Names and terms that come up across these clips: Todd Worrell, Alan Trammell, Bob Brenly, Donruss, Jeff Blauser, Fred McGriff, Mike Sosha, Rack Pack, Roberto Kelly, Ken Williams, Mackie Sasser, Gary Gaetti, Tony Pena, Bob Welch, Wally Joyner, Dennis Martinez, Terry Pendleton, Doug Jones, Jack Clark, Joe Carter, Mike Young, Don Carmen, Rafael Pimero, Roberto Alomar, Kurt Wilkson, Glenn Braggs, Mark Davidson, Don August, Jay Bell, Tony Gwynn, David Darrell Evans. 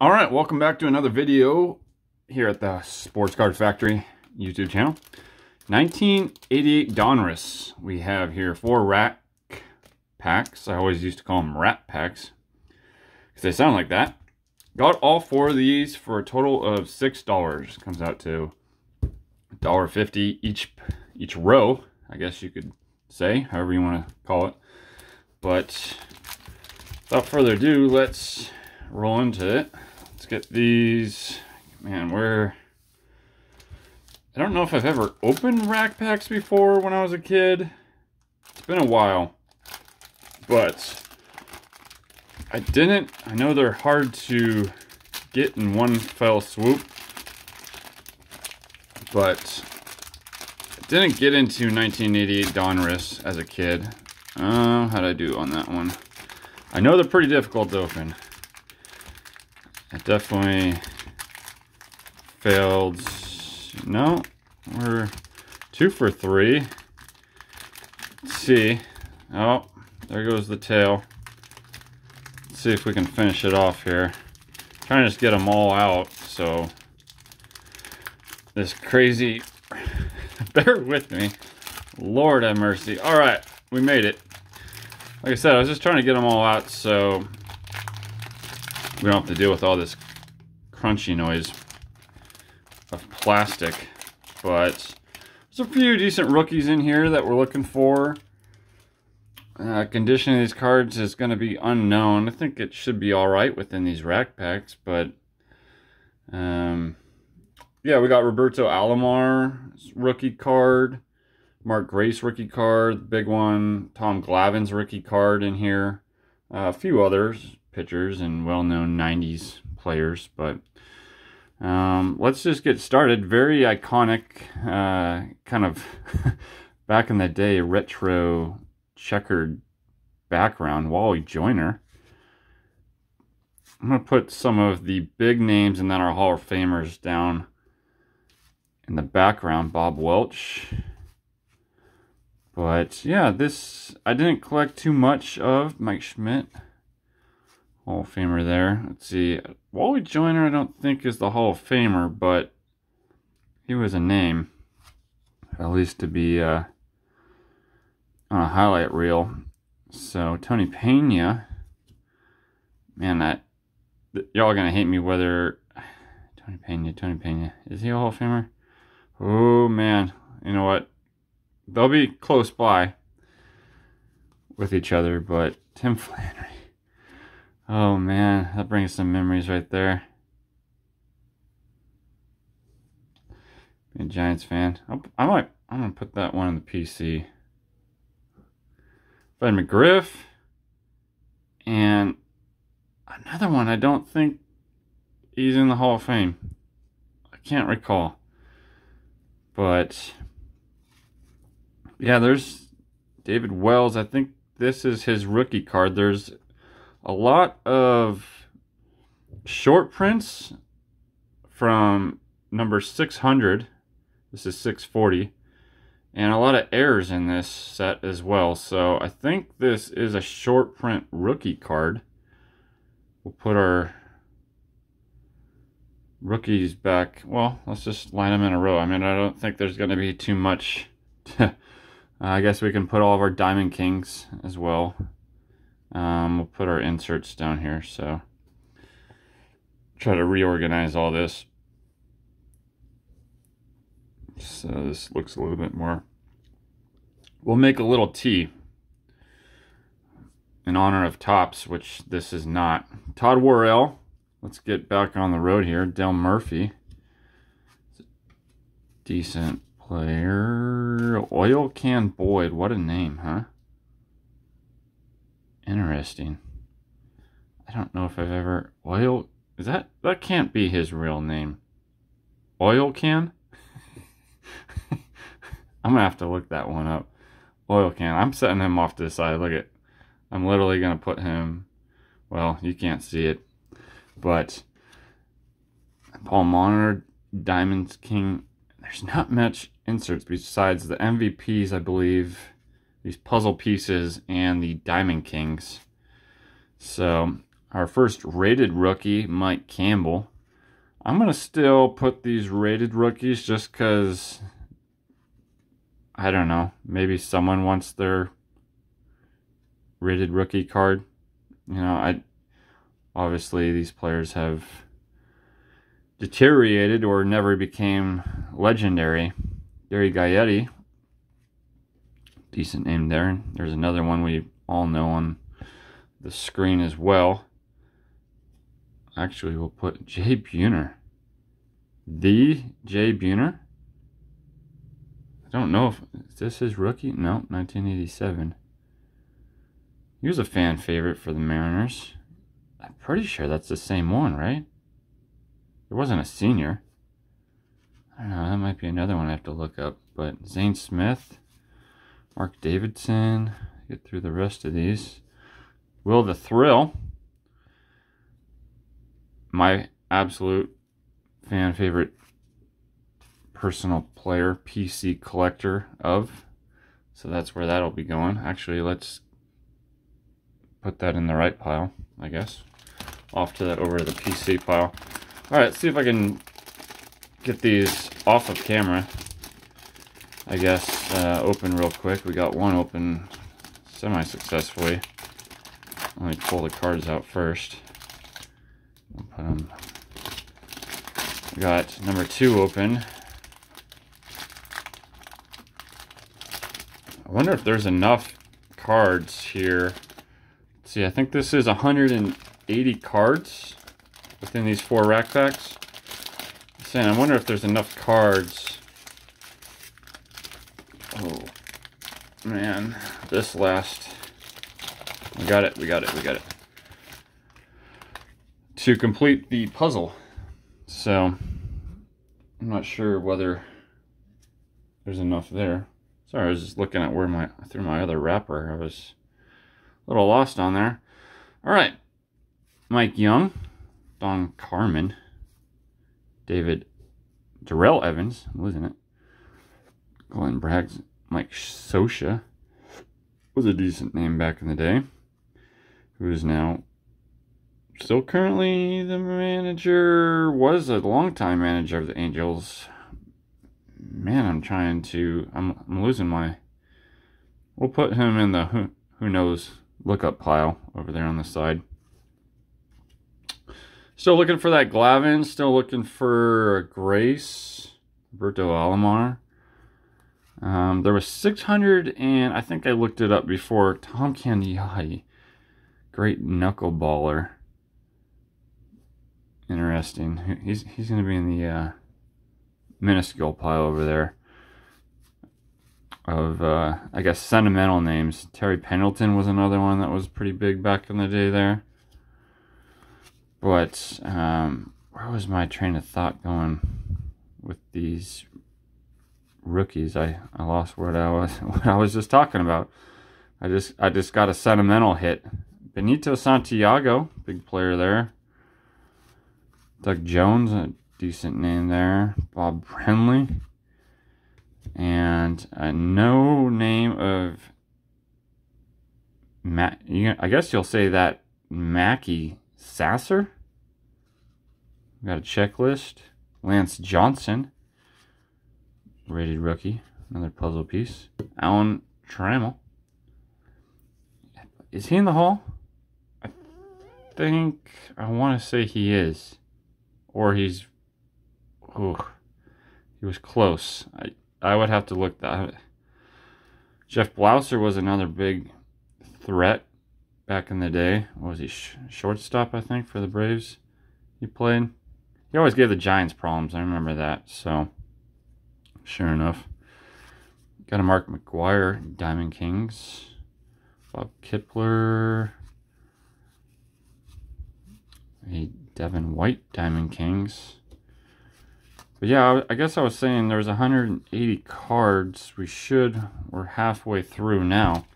All right, welcome back to another video here at the Sports Card Factory YouTube channel. 1988 Donruss we have here. 4 rack packs. I always used to call them rat packs because they sound like that. Got all 4 of these for a total of $6. Comes out to $1.50 each row, I guess you could say, however you want to call it. But without further ado, let's roll into it. Let's get these. Man, I don't know if I've ever opened rack packs before when I was a kid. It's been a while, but I didn't. I know they're hard to get in one fell swoop, but I didn't get into 1988 Donruss as a kid. How'd I do on that one? I know they're pretty difficult to open. I definitely failed. No, we're 2 for 3. Let's see. Oh, there goes the tail. Let's see if we can finish it off here. I'm trying to just get them all out. So this crazy, bear with me. Lord have mercy. All right, we made it. Like I said, I was just trying to get them all out, so we don't have to deal with all this crunchy noise of plastic. But there's a few decent rookies in here that we're looking for. Condition of these cards is going to be unknown. I think it should be all right within these rack packs, but yeah, we got Roberto Alomar rookie card, Mark Grace rookie card, the big one, Tom Glavine's rookie card in here, a few others, pitchers and well-known 90s players. But let's just get started. Very iconic, kind of back in the day, retro checkered background, Wally Joyner. I'm going to put some of the big names and then our Hall of Famers down in the background. Bob Welch. But yeah, this I didn't collect too much of. Mike Schmidt, Hall of Famer there. Let's see. Wally Joyner I don't think is the Hall of Famer, but he was a name, at least to be on a highlight reel. So Tony Pena. Man, y'all are going to hate me whether... Tony Pena. Is he a Hall of Famer? Oh, man. You know what? They'll be close by with each other, but Tim Flannery. Oh man, that brings some memories right there. Being a Giants fan. I'm gonna put that one in the PC. Fred McGriff. And another one, I don't think he's in the Hall of Fame. I can't recall. But yeah, there's David Wells. I think this is his rookie card. There's a lot of short prints from number 600. This is 640. And a lot of errors in this set as well. So I think this is a short print rookie card. We'll put our rookies back. Well, let's just line them in a row. I mean, I don't think there's going to be too much. I guess we can put all of our Diamond Kings as well. We'll put our inserts down here, so try to reorganize all this. So this looks a little bit more. We'll make a little T in honor of Tops, which this is not. Todd Worrell. Let's get back on the road here. Del Murphy. Decent player. Oil Can Boyd. What a name, huh? Interesting. I don't know if I've ever... Oil... Is that... That can't be his real name. Oil Can? I'm going to have to look that one up. Oil Can. I'm setting him off to the side. Look at... I'm literally going to put him... Well, you can't see it. But... Paul Molitor, Diamond King... There's not much inserts besides the MVPs, I believe... These puzzle pieces and the Diamond Kings. So our first rated rookie, Mike Campbell. I'm going to still put these rated rookies just because, I don't know, maybe someone wants their rated rookie card. You know, obviously these players have deteriorated or never became legendary. Gary Gaetti, decent name there. There's another one we all know on the screen as well. Actually, we'll put Jay Buhner. The Jay Buhner? I don't know if... Is this his rookie? No, 1987. He was a fan favorite for the Mariners. I'm pretty sure that's the same one, right? There wasn't a senior. I don't know, that might be another one I have to look up. But Zane Smith, Mark Davidson, get through the rest of these. Will the Thrill... my absolute fan favorite personal player, PC collector of. So that's where that'll be going. Actually, let's put that in the right pile, I guess. Off to that over to the PC pile. All right, see if I can get these off of camera, I guess, open real quick. We got one open semi-successfully. Let me pull the cards out first. We'll put them. We got number 2 open. I wonder if there's enough cards here. Let's see, I think this is 180 cards within these 4 rack packs. I'm saying, I wonder if there's enough cards. Oh man, this last. We got it. We got it. We got it. To complete the puzzle. So I'm not sure whether there's enough there. Sorry, I was just looking at where I threw my other wrapper. I was a little lost on there. All right, Mike Young, Don Carmen, David Darrell Evans, I'm losing it, Glenn Braggs, Mike Sosha, was a decent name back in the day, who is now still currently the manager, was a longtime manager of the Angels. Man, I'm losing my... We'll put him in the who knows lookup pile over there on the side. Still looking for that Glavine. Still looking for Grace. Roberto Alomar. There was 600 and I think I looked it up before. Tom Candiotti. Great knuckleballer. Interesting. He's going to be in the minuscule pile over there of, I guess, sentimental names. Terry Pendleton was another one that was pretty big back in the day there. But where was my train of thought going with these rookies? I lost what I was just talking about. I just got a sentimental hit. Benito Santiago, big player there. Doug Jones, a decent name there. Bob Brenly. And a no name of Matt. I guess you'll say that Mackie Sasser. Got a checklist. Lance Johnson, rated rookie. Another puzzle piece. Alan Trammell. Is he in the hall? I think I want to say he is. Or he's, oh, he was close. I would have to look that. Jeff Blauser was another big threat back in the day. What was he, shortstop, I think, for the Braves? He played. He always gave the Giants problems. I remember that. So, sure enough, got a Mark McGuire, Diamond Kings, Bob Kipler. He. Devin White, Diamond Kings. But yeah, I guess I was saying there's 180 cards. We're halfway through now.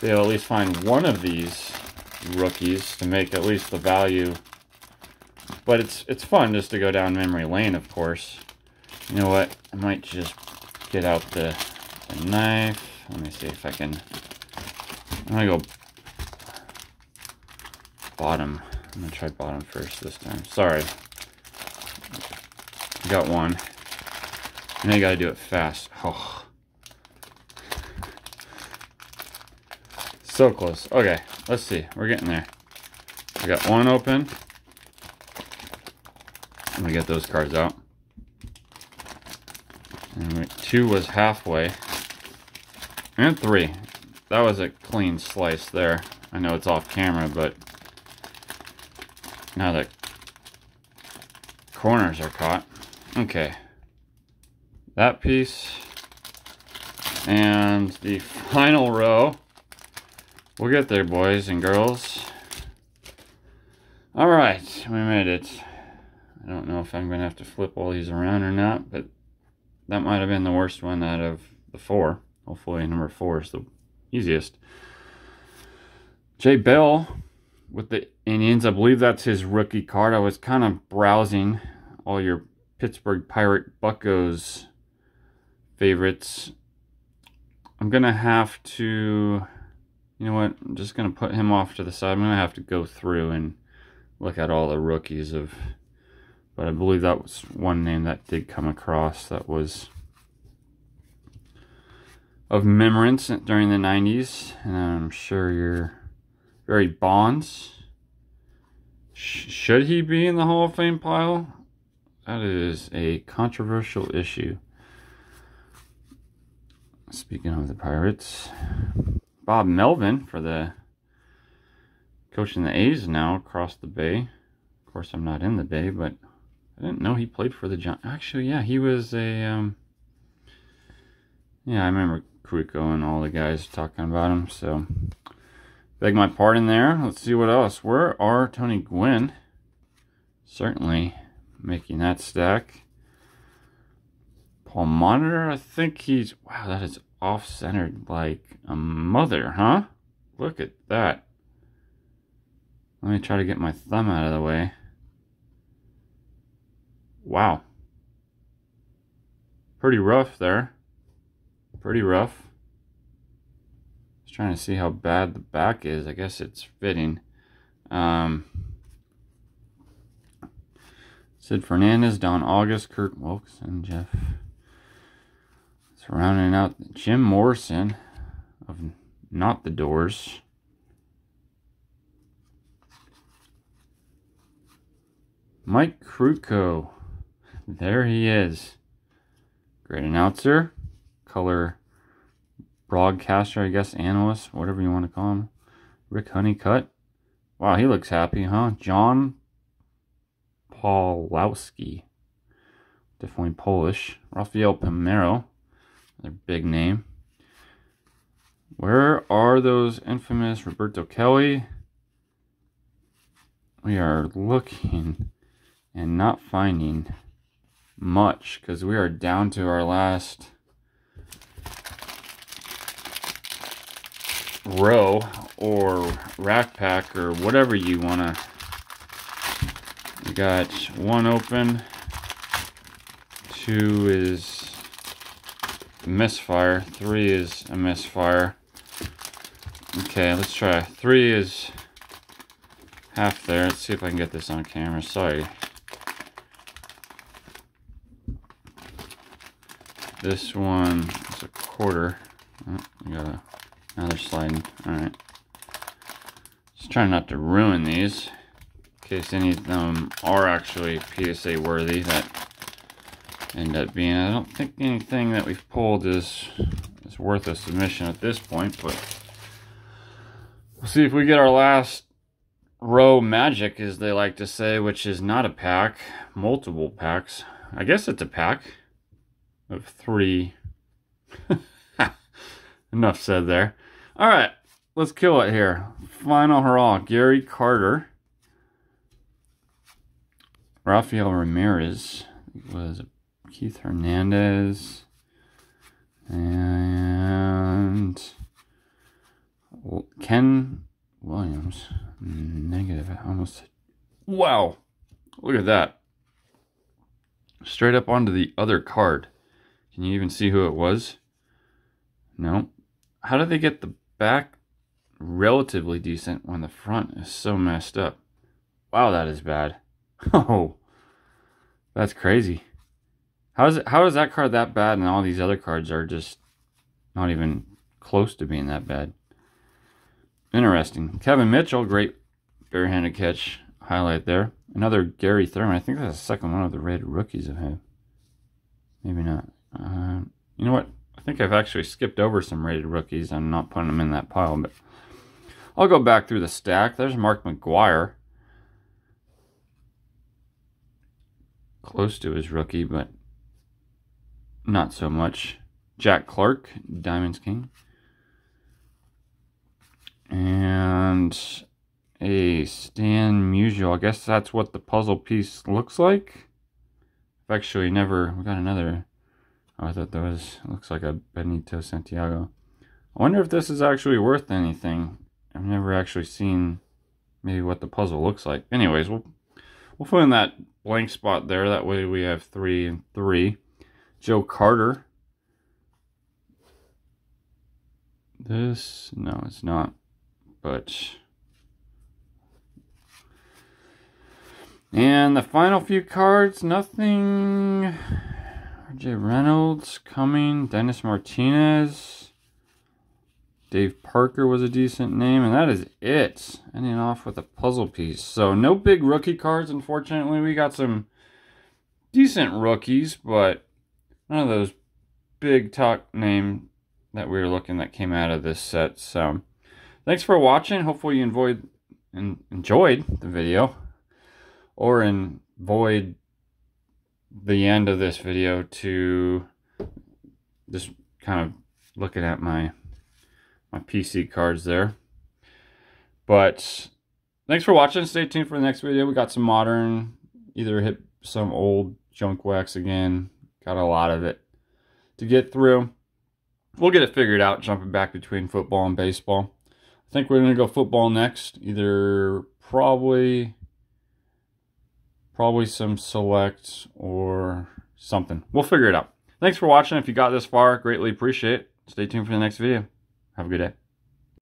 They'll at least find one of these rookies to make at least the value. But it's fun just to go down memory lane, of course. You know what? I might just get out the knife. Let me see if I can... I'm going to go bottom... I'm going to try bottom first this time. Sorry. Got one. Now you got to do it fast. Oh. So close. Okay, let's see. We're getting there. I got one open. I'm going to get those cards out. And two was halfway. And three. That was a clean slice there. I know it's off camera, but now the corners are caught. Okay. That piece. And the final row. We'll get there, boys and girls. All right, we made it. I don't know if I'm going to have to flip all these around or not, but that might have been the worst one out of the four. Hopefully number four is the easiest. Jay Bell with the Indians. I believe that's his rookie card. I was kind of browsing all your Pittsburgh Pirate Buccos favorites. I'm going to have to... You know what? I'm just going to put him off to the side. I'm going to have to go through and look at all the rookies of... But I believe that was one name that did come across that was of remembrance during the 90s. And I'm sure you're very Bonds. Should he be in the Hall of Fame pile? That is a controversial issue. Speaking of the Pirates... Bob Melvin for the coaching the A's now across the bay. Of course, I'm not in the bay, but I didn't know he played for the Giants. Actually, yeah, he was a... yeah, I remember Kruko and all the guys talking about him, so... Beg my pardon there. Let's see what else. Where are Tony Gwynn? Certainly making that stack. Paul Molitor, I think he's... Wow, that is... off-centered like a mother, huh? Look at that. Let me try to get my thumb out of the way. Wow. Pretty rough there. Pretty rough. Just trying to see how bad the back is. I guess it's fitting. Sid Fernandez, Don August, Kurt Wilkson, Jeff... Rounding out Jim Morrison of not the Doors. Mike Kruko. There he is. Great announcer. Color broadcaster, I guess, analyst, whatever you want to call him. Rick Honeycutt. Wow, he looks happy, huh? John Pawlowski. Definitely Polish. Rafael Pimero. Their big name. Where are those infamous Roberto Kelly? We are looking and not finding much because we are down to our last row or rack pack or whatever you want to. We got one open, two is misfire, three is a misfire. Okay, let's try. Three is half there. Let's see if I can get this on camera. Sorry. This one is a quarter. Oh, we got another sliding. Alright. Just trying not to ruin these in case any of them are actually PSA worthy that end up being. I don't think anything that we've pulled is worth a submission at this point, but we'll see if we get our last row magic, as they like to say, which is not a pack, multiple packs. I guess it's a pack of three. Enough said there. All right, let's kill it here. Final hurrah. Gary Carter. Rafael Ramirez. It was Keith Hernandez and Ken Williams. Negative. I almost said. Wow. Look at that. Straight up onto the other card. Can you even see who it was? No. How did they get the back relatively decent when the front is so messed up? Wow, that is bad. Oh, that's crazy. How is that card that bad and all these other cards are just not even close to being that bad? Interesting. Kevin Mitchell, great barehanded catch highlight there. Another Gary Thurman. I think that's the second one of the red rookies of him. Maybe not. You know what? I think I've actually skipped over some rated rookies. I'm not putting them in that pile, but I'll go back through the stack. There's Mark McGuire. Close to his rookie, but not so much. Jack Clark, Diamonds King. And a Stan Musial. I guess that's what the puzzle piece looks like. I've actually never... We got another... Oh, I thought that was... Looks like a Benito Santiago. I wonder if this is actually worth anything. I've never actually seen maybe what the puzzle looks like. Anyways, we'll fill in that blank spot there. That way we have 3 and 3. Joe Carter. This, no, it's not. But... And the final few cards, nothing. RJ Reynolds, Cumming, Dennis Martinez. Dave Parker was a decent name, and that is it. Ending off with a puzzle piece. So no big rookie cards, unfortunately. We got some decent rookies, but none of those big top name that we were looking that came out of this set. So thanks for watching. Hopefully you enjoyed the video. Or avoid the end of this video to just kind of looking at my PC cards there. But thanks for watching. Stay tuned for the next video. We got some modern, either hit some old junk wax again. Got a lot of it to get through. We'll get it figured out, jumping back between football and baseball. I think we're going to go football next. Either probably some select or something. We'll figure it out. Thanks for watching. If you got this far, greatly appreciate it. Stay tuned for the next video. Have a good day.